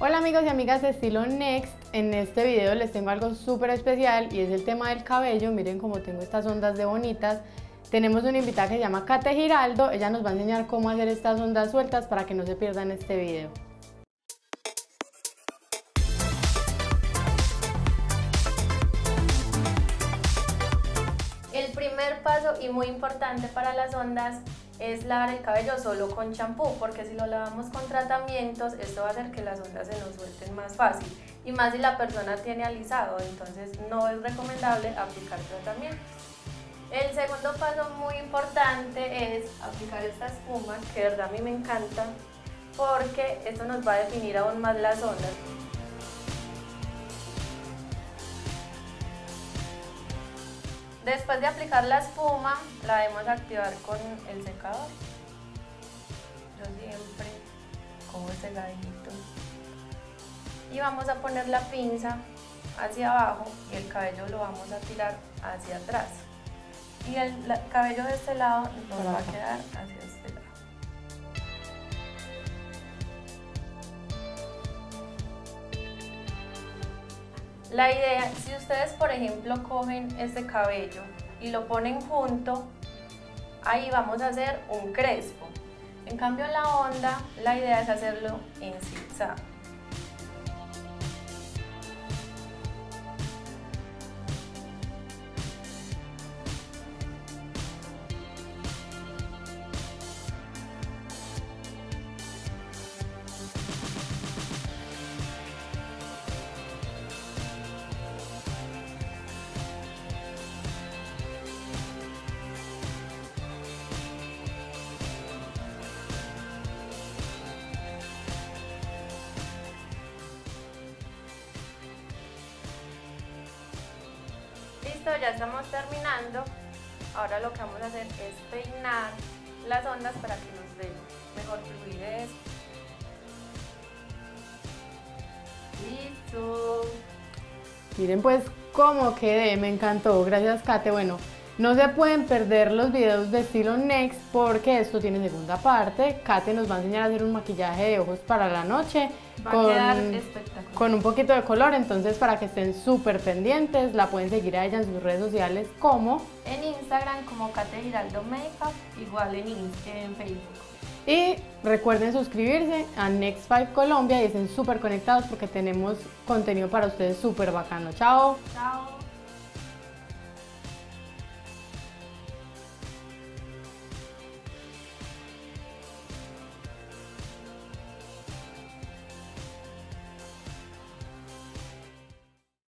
Hola amigos y amigas de Estilo Next, en este video les tengo algo súper especial y es el tema del cabello. Miren cómo tengo estas ondas de bonitas. Tenemos una invitada que se llama Kate Giraldo, ella nos va a enseñar cómo hacer estas ondas sueltas para que no se pierdan este video. El primer paso y muy importante para las ondas es lavar el cabello solo con champú, porque si lo lavamos con tratamientos esto va a hacer que las ondas se nos suelten más fácil, y más si la persona tiene alisado, entonces no es recomendable aplicar tratamientos. El segundo paso muy importante es aplicar esta espuma, que de verdad a mí me encanta porque esto nos va a definir aún más las ondas. Después de aplicar la espuma, la debemos activar con el secador. Yo siempre cojo el secadito. Y vamos a poner la pinza hacia abajo y el cabello lo vamos a tirar hacia atrás. Y el cabello de este lado nos va a quedar hacia este lado. La idea, si ustedes por ejemplo cogen este cabello y lo ponen junto, ahí vamos a hacer un crespo. En cambio en la onda, la idea es hacerlo en zigzag. Listo, ya estamos terminando. Ahora lo que vamos a hacer es peinar las ondas para que nos den mejor fluidez. Listo. Miren pues cómo quedé, me encantó. Gracias, Kate. Bueno, no se pueden perder los videos de Estilo Next porque esto tiene segunda parte. Kate nos va a enseñar a hacer un maquillaje de ojos para la noche. Va a quedar espectacular. Con un poquito de color, entonces para que estén súper pendientes, la pueden seguir a ella en sus redes sociales como... En Instagram como Kate Giraldo Makeup, igual en Facebook. Y recuerden suscribirse a Next Five Colombia y estén súper conectados porque tenemos contenido para ustedes súper bacano. Chao. Chao.